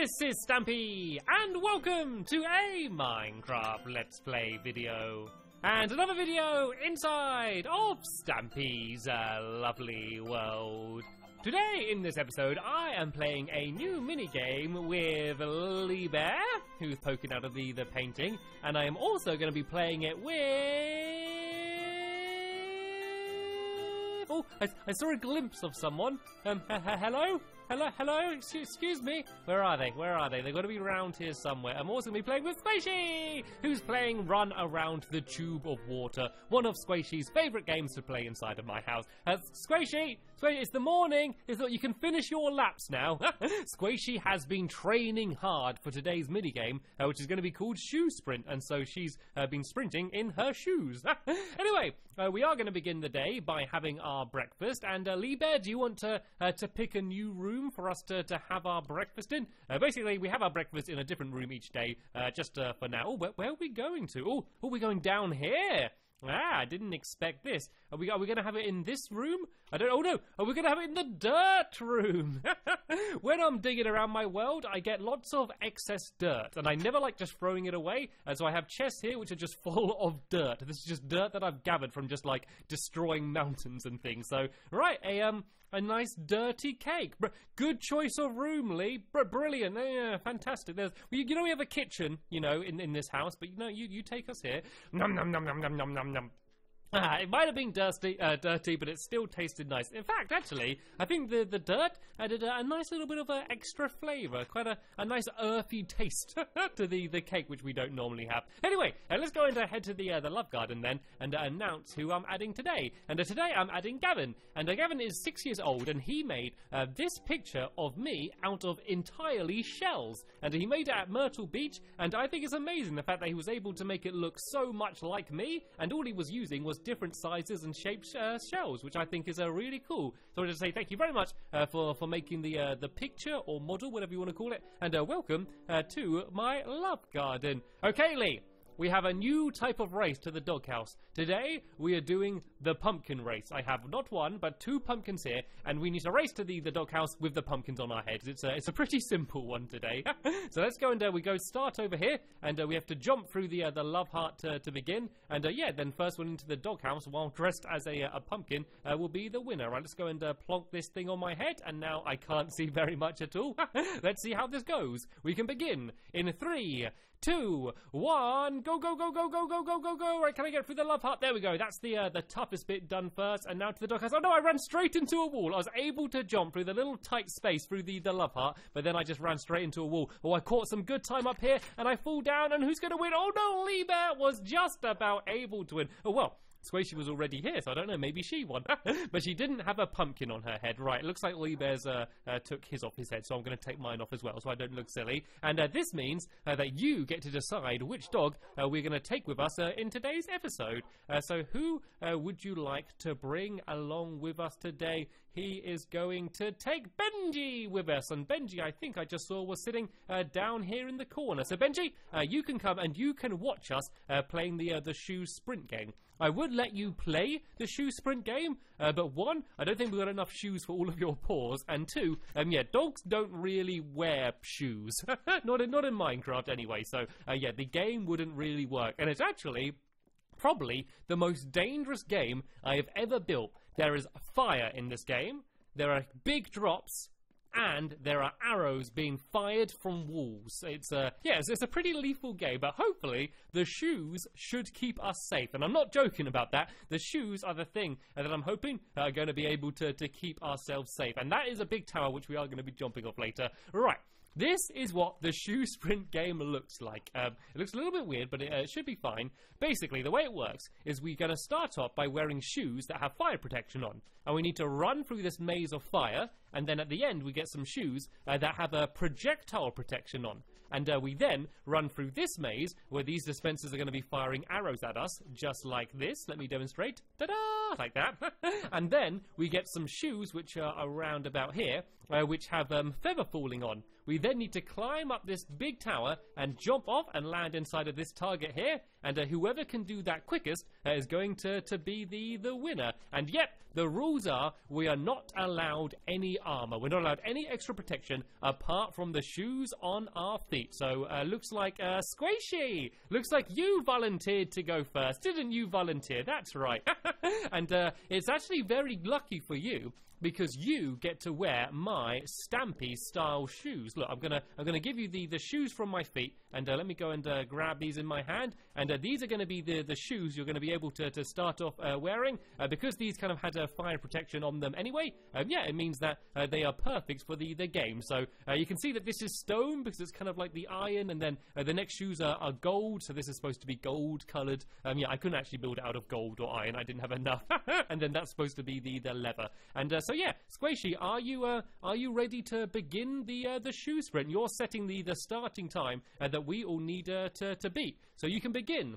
This is Stampy, and welcome to a Minecraft Let's Play video, and another video inside of Stampy's lovely world. Today in this episode, I am playing a new minigame with Lee Bear, who's poking out of the painting, and I am also going to be playing it with... Oh, I saw a glimpse of someone. Hello? Hello, excuse me. Where are they? They've got to be around here somewhere. I'm also going to be playing with Squashy, who's playing Run Around the Tube of Water, one of Squashy's favourite games to play inside of my house. Squashy, it's the morning. You can finish your laps now. Squashy has been training hard for today's minigame, which is going to be called Shoe Sprint, and so she's been sprinting in her shoes. Anyway, we are going to begin the day by having our breakfast, and Lee Bear, do you want to pick a new room for us to have our breakfast in? Basically, we have our breakfast in a different room each day, just for now. Oh, where are we going to? Oh, we're going down here. Ah, I didn't expect this. Are we going to have it in this room? I don't... Oh, no. Are we going to have it in the dirt room? When I'm digging around my world, I get lots of excess dirt, and I never like just throwing it away, and so I have chests here which are just full of dirt. This is just dirt that I've gathered from just, like, destroying mountains and things. So, right, a nice dirty cake. Good choice of room, Lee. Brilliant. Yeah, fantastic. You know, we have a kitchen, you know, in this house, but, you know, you take us here. Nom, nom, nom, nom, nom, nom, nom, nom. Ah, it might have been dirty, but it still tasted nice. In fact, actually, I think the dirt added a nice little bit of extra flavour, quite a nice earthy taste to the cake, which we don't normally have. Anyway, let's go and head to the Love Garden then, and announce who I'm adding today. And today I'm adding Gavin, and Gavin is 6 years old, and he made this picture of me out of entirely shells, and he made it at Myrtle Beach, and I think it's amazing the fact that he was able to make it look so much like me, and all he was using was different sizes and shapes shells, which I think is really cool. So I want to say thank you very much for making the picture or model, whatever you want to call it, and welcome to my Love Garden. Okay, Lee, we have a new type of race to the doghouse. Today, we are doing the pumpkin race. I have not one, but two pumpkins here, and we need to race to the doghouse with the pumpkins on our heads. It's a pretty simple one today. So let's go and we go start over here, and we have to jump through the love heart to begin. And yeah, then first one into the doghouse while dressed as a pumpkin will be the winner. Right, let's go and plonk this thing on my head, and now I can't see very much at all. Let's see how this goes. We can begin in 3, 2, 1, go. Go. Right, can I get through the love heart? There we go. That's the toughest bit done first. And now to the doghouse. Oh, no, I ran straight into a wall. I was able to jump through the little tight space through the love heart, but then I just ran straight into a wall. Oh, I caught some good time up here, and I fall down, and who's going to win? Oh, no, Lee Bear was just about able to win. Oh, well. Squashy was already here, so I don't know, maybe she won. But she didn't have a pumpkin on her head. Right, it looks like Lee Bear's took his off his head, so I'm going to take mine off as well, so I don't look silly. And this means that you get to decide which dog we're going to take with us in today's episode. So who would you like to bring along with us today? He is going to take Benji with us. And Benji, I think I just saw, was sitting down here in the corner. So Benji, you can come and you can watch us playing the shoe sprint game. I would let you play the shoe sprint game, but one, I don't think we've got enough shoes for all of your paws, and two, yeah, dogs don't really wear shoes. Not in Minecraft anyway, so yeah, the game wouldn't really work, and it's actually probably the most dangerous game I have ever built. There is fire in this game, there are big drops, and there are arrows being fired from walls. It's a pretty lethal game, but hopefully the shoes should keep us safe. And I'm not joking about that. The shoes are the thing that I'm hoping are going to be able to keep ourselves safe. And that is a big tower which we are going to be jumping off later. Right. This is what the shoe sprint game looks like. It looks a little bit weird, but it should be fine. Basically, the way it works is we're going to start off by wearing shoes that have fire protection on. And we need to run through this maze of fire, and then at the end we get some shoes that have a projectile protection on. And we then run through this maze where these dispensers are going to be firing arrows at us, just like this. Let me demonstrate. Ta-da! Like that. And then we get some shoes which are around about here, which have feather falling on. We then need to climb up this big tower and jump off and land inside of this target here, and whoever can do that quickest is going to be the winner. And yep, the rules are we are not allowed any armor. We're not allowed any extra protection apart from the shoes on our feet. So looks like Squashy, looks like you volunteered to go first. Didn't you volunteer? That's right. And it's actually very lucky for you, because you get to wear my Stampy style shoes. Look, I'm gonna give you the shoes from my feet, and let me go and grab these in my hand. And these are gonna be the shoes you're gonna be able to start off wearing, because these kind of had a fire protection on them anyway. Yeah, it means that they are perfect for the game. So you can see that this is stone because it's kind of like the iron, and then the next shoes are gold. So this is supposed to be gold colored. Yeah, I couldn't actually build it out of gold or iron. I didn't have enough. And then that's supposed to be the leather. And so yeah, Squashy, are you ready to begin the shoe sprint? You're setting the starting time that we all need to beat. So you can begin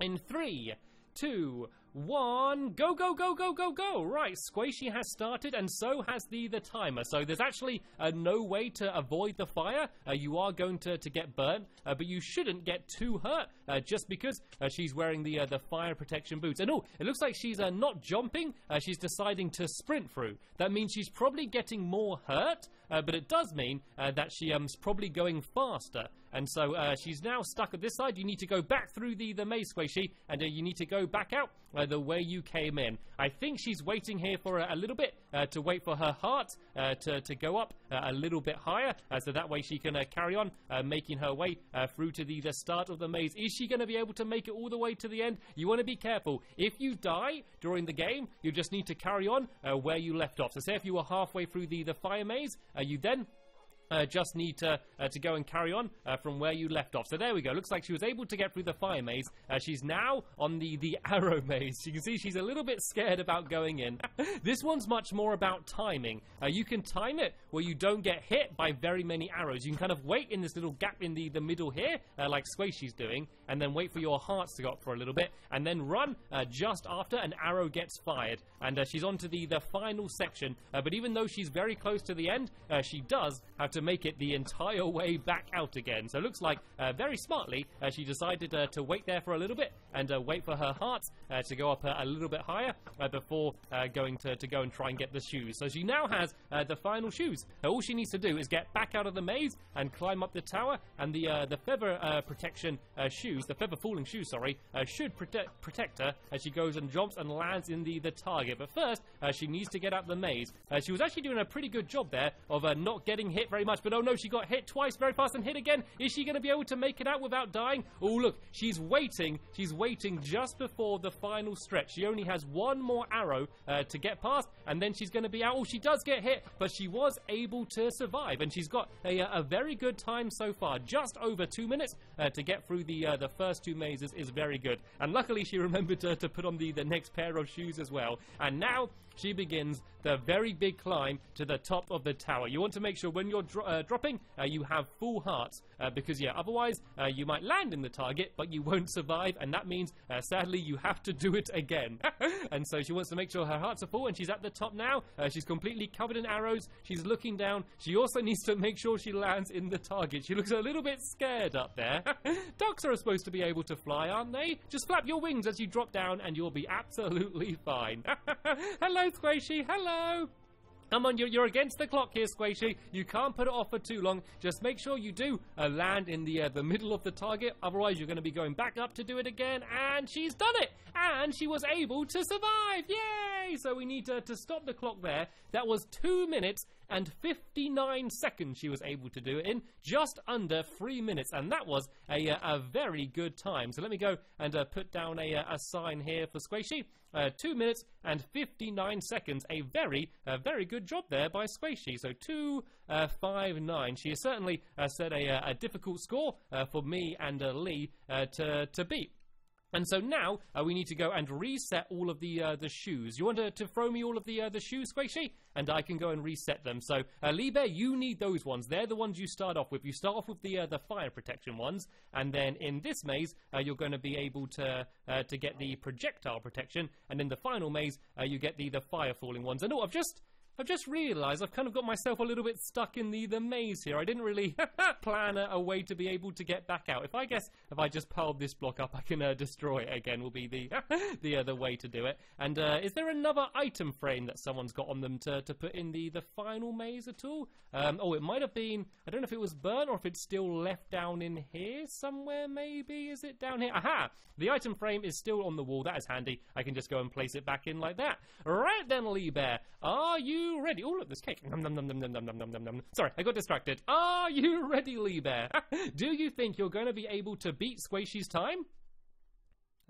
in 3, 2, 1, go, go, go, go, go, go. Right, Squashy has started, and so has the timer. So there's actually no way to avoid the fire. You are going to get burnt, but you shouldn't get too hurt just because she's wearing the fire protection boots. And oh, it looks like she's not jumping. She's deciding to sprint through. That means she's probably getting more hurt, but it does mean that she's probably going faster. And so she's now stuck at this side. You need to go back through the maze, Squashy, and you need to go back out the way you came in. I think she's waiting here for a little bit to wait for her heart to go up a little bit higher, so that way she can carry on making her way through to the start of the maze. Is she going to be able to make it all the way to the end? You want to be careful. If you die during the game, you just need to carry on where you left off. So say if you were halfway through the fire maze, you then just need to go and carry on from where you left off. So there we go. Looks like she was able to get through the fire maze. She's now on the arrow maze. You can see she's a little bit scared about going in. This one's much more about timing. You can time it where you don't get hit by very many arrows. You can kind of wait in this little gap in the middle here, like Squashy's doing, and then wait for your hearts to go up for a little bit, and then run just after an arrow gets fired. And she's on to the final section. But even though she's very close to the end, she does have to make it the entire way back out again. So it looks like very smartly she decided to wait there for a little bit and wait for her heart to go up a little bit higher before going to go and try and get the shoes. So she now has the final shoes. All she needs to do is get back out of the maze and climb up the tower, and the feather protection shoes, the feather falling shoes, sorry, should protect her as she goes and jumps and lands in the target. But first she needs to get out the maze. She was actually doing a pretty good job there of not getting hit very much, but oh no, she got hit twice very fast and hit again. Is she going to be able to make it out without dying? Oh look, she's waiting just before the final stretch. She only has one more arrow to get past, and then she's going to be out. Oh, she does get hit, but she was able to survive, and she's got a very good time so far. Just over 2 minutes to get through the first two mazes is very good, and luckily she remembered to put on the next pair of shoes as well. And now she begins the very big climb to the top of the tower. You want to make sure when you're dropping, you have full hearts, because yeah, otherwise you might land in the target, but you won't survive, and that means sadly you have to do it again. And so she wants to make sure her hearts are full, and she's at the top now. She's completely covered in arrows. She's looking down. She also needs to make sure she lands in the target. She looks a little bit scared up there. Ducks are supposed to be able to fly, aren't they? Just flap your wings as you drop down, and you'll be absolutely fine. Hello, Squashy. Hello. Come on, you're against the clock here, Squashy. You can't put it off for too long. Just make sure you do land in the middle of the target. Otherwise, you're going to be going back up to do it again. And she's done it. And she was able to survive. Yay! So we need to stop the clock there. That was 2 minutes and 59 seconds she was able to do it in, just under 3 minutes, and that was a very good time. So let me go and put down a sign here for Squashy. 2 minutes and 59 seconds, a very good job there by Squashy. So 2:59. She has certainly set a difficult score for me and Lee to beat. And so now we need to go and reset all of the shoes. You want to throw me all of the shoes, Squashy? And I can go and reset them. So, Lee Bear, you need those ones. They're the ones you start off with. You start off with the fire protection ones, and then in this maze, you're going to be able to get the projectile protection, and in the final maze, you get the fire falling ones. And oh, I've just I've just realised I've kind of got myself a little bit stuck in the maze here. I didn't really plan a way to be able to get back out. If I just piled this block up, I can destroy it again will be the other way to do it. And is there another item frame that someone's got on them to put in the final maze at all? Oh, it might have been, I don't know if it was burnt or if it's still left down in here somewhere maybe. Is it down here? Aha! The item frame is still on the wall. That is handy. I can just go and place it back in like that. Right then, Lee Bear, are you ready? Oh, look, this cake. Nom, nom, nom, nom, nom, nom, nom, nom, nom. Sorry, I got distracted. Are you ready, Lee Bear? Do you think you're going to be able to beat Squashy's time?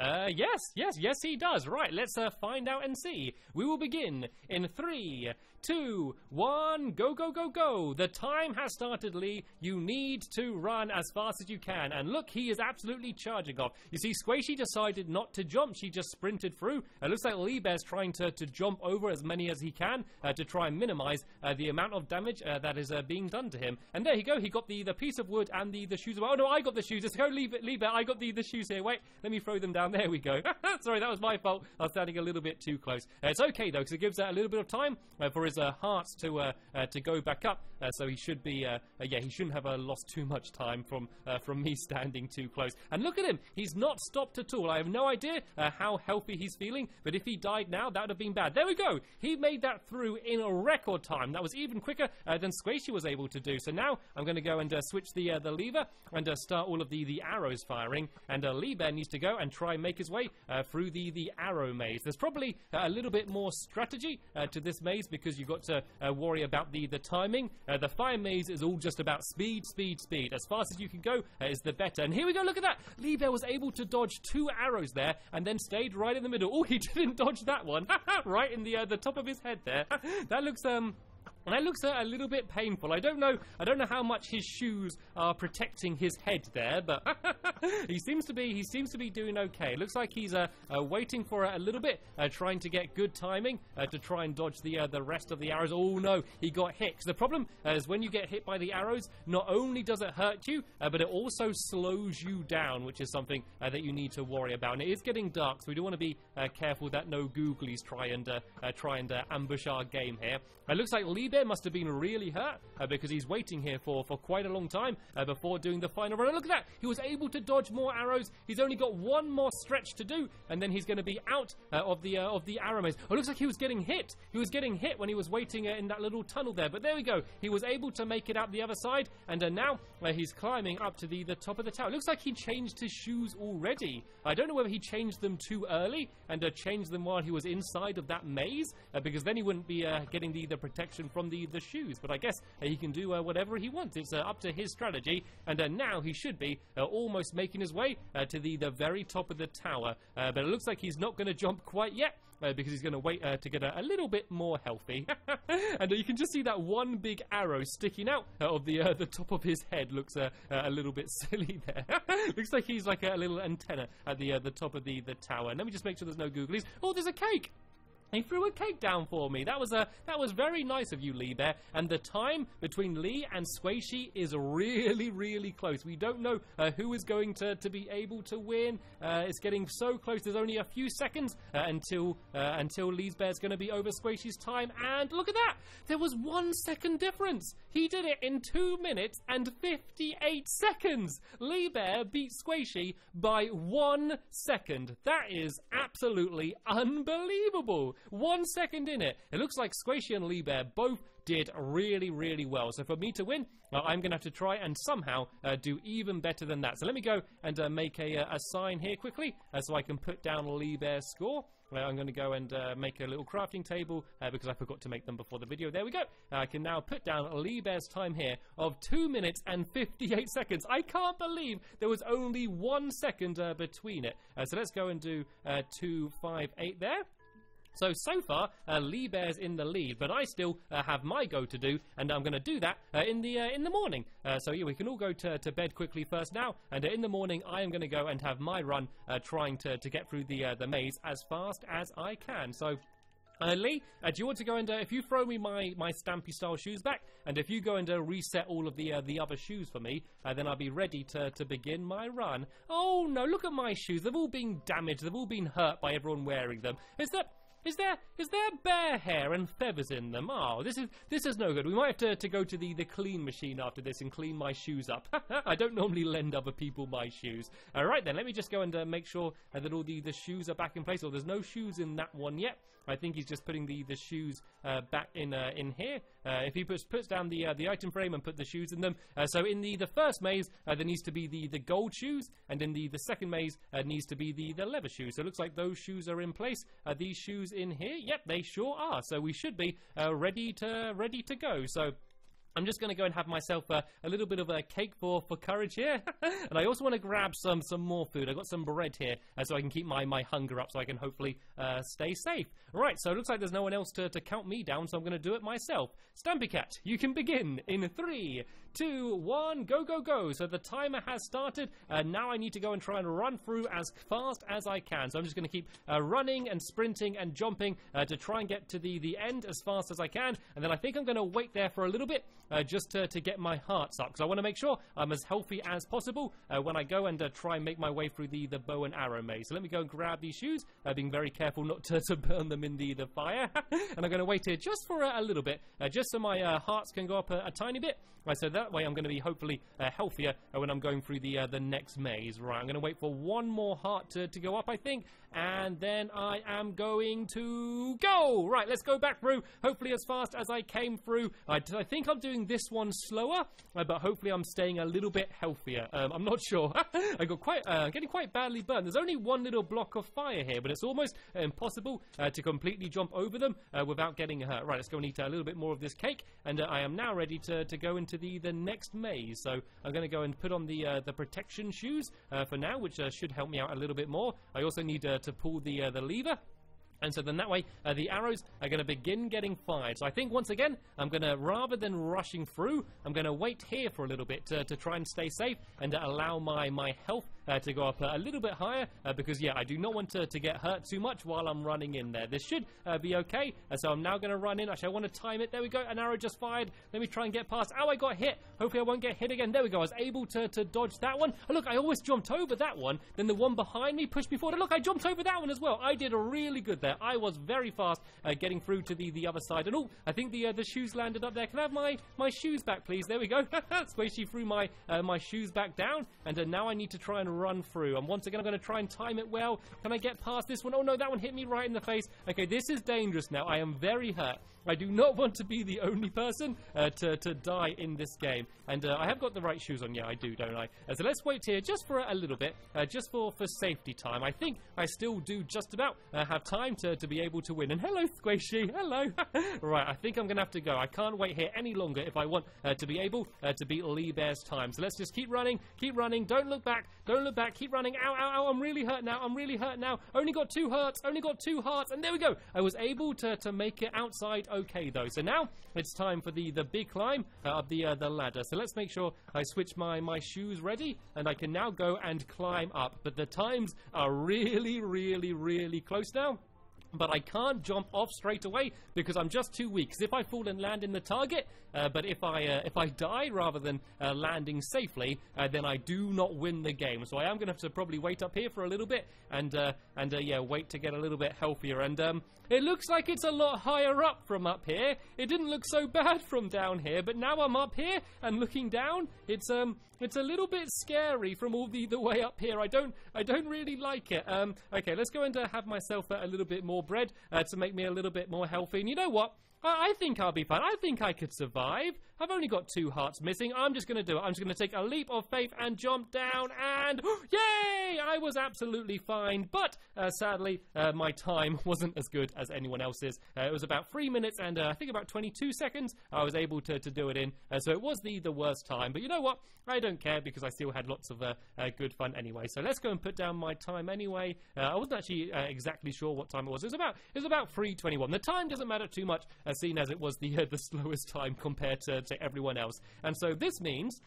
Yes, he does. Right, let's find out and see. We will begin in 3, 2, 1, go, go, go, go. The time has started, Lee. You need to run as fast as you can. And look, he is absolutely charging off. You see, Squashy decided not to jump. She just sprinted through. It looks like Lee Bear's trying to jump over as many as he can to try and minimize the amount of damage that is being done to him. And there you go. He got the piece of wood and the shoes. Oh, no, I got the shoes. Let's go, Lee Bear. I got the shoes here. Wait, let me throw them down. There we go. Sorry, that was my fault. I was standing a little bit too close. It's okay though, because it gives a little bit of time for his hearts to go back up. So he should be, yeah, he shouldn't have lost too much time from me standing too close. And look at him. He's not stopped at all. I have no idea how healthy he's feeling, but if he died now, that would have been bad. There we go. He made that through in a record time. That was even quicker than Squashy was able to do. So now I'm going to go and switch the lever and start all of the arrows firing. And Lee Bear needs to go and try and make his way through the arrow maze. There's probably a little bit more strategy to this maze because you've got to worry about the timing. The fire maze is all just about speed, speed, speed. As fast as you can go is the better. And here we go, look at that. Lee Bear was able to dodge 2 arrows there and then stayed right in the middle. Oh, he didn't dodge that one. Right in the top of his head there. That looks... And that looks a little bit painful. I don't know how much his shoes are protecting his head there, but he seems to be doing okay. It looks like he's waiting for a little bit, trying to get good timing to try and dodge the rest of the arrows. Oh no, he got hit. 'Cause the problem is when you get hit by the arrows, not only does it hurt you, but it also slows you down, which is something that you need to worry about. And it is getting dark, so we do want to be careful that no googlies try and ambush our game here. It looks like Lee Bear must have been really hurt because he's waiting here for quite a long time before doing the final run. And look at that! He was able to dodge more arrows. He's only got one more stretch to do, and then he's going to be out of the arrow maze. Oh, it looks like he was getting hit. He was getting hit when he was waiting in that little tunnel there. But there we go. He was able to make it out the other side, and now he's climbing up to the top of the tower. It looks like he changed his shoes already. I don't know whether he changed them too early and changed them while he was inside of that maze because then he wouldn't be getting the protection from the shoes, but I guess he can do whatever he wants. It's up to his strategy, and now he should be almost making his way to the very top of the tower, but it looks like he's not going to jump quite yet because he's going to wait to get a little bit more healthy. And you can just see that one big arrow sticking out of the top of his head. Looks a little bit silly there. Looks like he's like a little antenna at the top of the tower. And let me just make sure there's no googlies. Oh, there's a cake! He threw a cake down for me. That was very nice of you, Lee Bear. And the time between Lee and Squashy is really, really close. We don't know who is going to be able to win. It's getting so close. There's only a few seconds until Lee Bear's going to be over Squashy's time. And look at that! There was 1 second difference. He did it in 2 minutes and 58 seconds. Lee Bear beat Squashy by 1 second. That is absolutely unbelievable. 1 second in it. It looks like Squashy and Lee Bear both did really, really well. So for me to win, I'm going to have to try and somehow do even better than that. So let me go and make a sign here quickly so I can put down Lee Bear's score. I'm going to go and make a little crafting table because I forgot to make them before the video. There we go. I can now put down Lee Bear's time here of 2 minutes and 58 seconds. I can't believe there was only 1 second between it. So let's go and do 258 there. So far, Lee Bear's in the lead, but I still have my go to do, and I'm going to do that in the morning. So yeah, we can all go to bed quickly first now, and in the morning, I am going to go and have my run trying to get through the maze as fast as I can. So... Lee, do you want to go and, if you throw me my Stampy-style shoes back, and if you go and reset all of the other shoes for me, then I'll be ready to begin my run. Oh, no, look at my shoes. They've all been damaged. They've all been hurt by everyone wearing them. Is that... Is there bear hair and feathers in them? Oh, this is no good. We might have to go to the clean machine after this and clean my shoes up. I don't normally lend other people my shoes. All right then, let me just go and make sure that all the shoes are back in place. Oh, there's no shoes in that one yet. I think he's just putting the shoes back in here. If he puts down the item frame and put the shoes in them. So in the first maze there needs to be the gold shoes, and in the second maze needs to be the leather shoes. So it looks like those shoes are in place. These shoes in here, yep, they sure are. So we should be ready to go. So I'm just going to go and have myself a little bit of a cake for courage here. And I also want to grab some more food. I've got some bread here so I can keep my hunger up, so I can hopefully stay safe. Right, so it looks like there's no one else to count me down, so I'm going to do it myself. Stampy Cat, you can begin in 3, 2, 1, go, go, go. So the timer has started. Now I need to go and try and run through as fast as I can. So I'm just going to keep running and sprinting and jumping to try and get to the end as fast as I can. And then I think I'm going to wait there for a little bit. Just to get my hearts up, because I want to make sure I'm as healthy as possible when I go and try and make my way through the bow and arrow maze. So let me go and grab these shoes, being very careful not to burn them in the fire. And I'm going to wait here just for a little bit, just so my hearts can go up a tiny bit. Right, so that way I'm going to be hopefully healthier when I'm going through the next maze. Right, I'm going to wait for one more heart to go up, I think, and then I am going to go. Right, let's go back through, hopefully as fast as I came through. I think I'm doing this one slower, but hopefully I'm staying a little bit healthier. I'm not sure. I got quite getting quite badly burned. There's only one little block of fire here, but it's almost impossible to completely jump over them without getting hurt. Right, let's go and eat a little bit more of this cake, and I am now ready to go into the next maze. So I'm going to go and put on the protection shoes for now, which should help me out a little bit more. I also need to pull the lever. And so then that way, the arrows are going to begin getting fired. So I think, once again, I'm going to, rather than rushing through, I'm going to wait here for a little bit to try and stay safe and allow my health to go up a little bit higher. Because, yeah, I do not want to get hurt too much while I'm running in there. This should be okay. So I'm now going to run in. Actually, I want to time it. There we go. An arrow just fired. Let me try and get past. Oh, I got hit. Hopefully I won't get hit again. There we go. I was able to dodge that one. Oh, look, I always jumped over that one. Then the one behind me pushed me forward. Oh, look, I jumped over that one as well. I did a really good there. I was very fast getting through to the other side. And oh, I think the shoes landed up there. Can I have my shoes back, please? There we go. Squashy threw my shoes back down. And now I need to try and run through. And once again, I'm going to try and time it well. Can I get past this one? Oh no, that one hit me right in the face. Okay, this is dangerous now. I am very hurt. I do not want to be the only person to die in this game. And I have got the right shoes on. Yeah, I do, don't I? So let's wait here just for a little bit, just for safety time. I think I still do just about have time to be able to win. And hello, Squashy. Hello. Right, I think I'm going to have to go. I can't wait here any longer if I want to be able to beat Lee Bear's time. So let's just keep running. Keep running. Don't look back. Don't look back. Keep running. Ow, ow, ow. I'm really hurt now. I'm really hurt now. Only got 2 hearts. Only got 2 hearts. And there we go. I was able to make it outside okay, though. So now it's time for the big climb up the ladder. So let's make sure I switch my shoes ready. And I can now go and climb up. But the times are really, really, really close now. But I can't jump off straight away because I'm just too weak. Because if I fall and land in the target, but if I die rather than landing safely, then I do not win the game. So I am going to have to probably wait up here for a little bit and yeah, wait to get a little bit healthier. And it looks like it's a lot higher up from up here. It didn't look so bad from down here, but now I'm up here and looking down. It's a little bit scary from all the way up here. I don't really like it. Okay, let's go and have myself a little bit more bread to make me a little bit more healthy. And you know what? I think I'll be fine. I think I could survive. I've only got 2 hearts missing. I'm just going to do it. I'm just going to take a leap of faith and jump down and... Yay! I was absolutely fine. But, sadly, my time wasn't as good as anyone else's. It was about 3 minutes and I think about 22 seconds I was able to do it in. So it was the worst time. But you know what? I don't care because I still had lots of good fun anyway. So let's go and put down my time anyway. I wasn't actually exactly sure what time it was. It was about 3:21. The time doesn't matter too much. Seen as it was the slowest time compared to everyone else. And so this means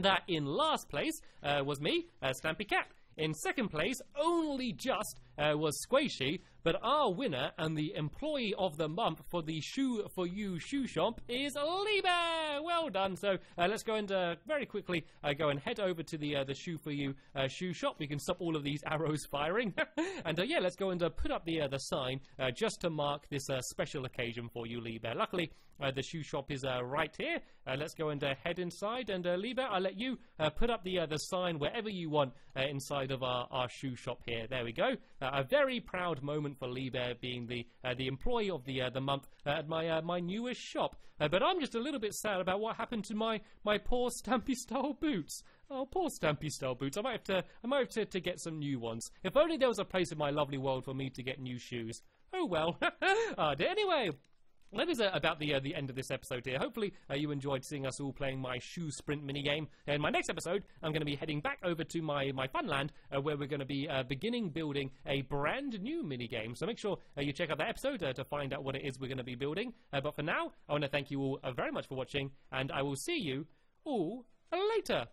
that in last place was me, Stampy Cat. In second place, only just was Squashy. But our winner and the employee of the month for the Shoe For You shoe shop is Lee Bear. Well done. So let's go and very quickly go and head over to the Shoe For You shoe shop. We can stop all of these arrows firing. And yeah, let's go and put up the sign just to mark this special occasion for you, Lee Bear. Luckily, the shoe shop is right here. Let's go and head inside. And Lee Bear, I'll let you put up the sign wherever you want inside of our shoe shop here. There we go. A very proud moment for Lee Bear being the employee of the month at my newest shop. But I'm just a little bit sad about what happened to my poor Stampy style boots. Oh, poor Stampy style boots. I might have to get some new ones. If only there was a place in my lovely world for me to get new shoes. Oh well. Anyway, that is about the end of this episode here. Hopefully you enjoyed seeing us all playing my shoe sprint minigame. In my next episode, I'm going to be heading back over to my Funland, where we're going to be beginning building a brand new minigame. So make sure you check out that episode to find out what it is we're going to be building. But for now, I want to thank you all very much for watching, and I will see you all later.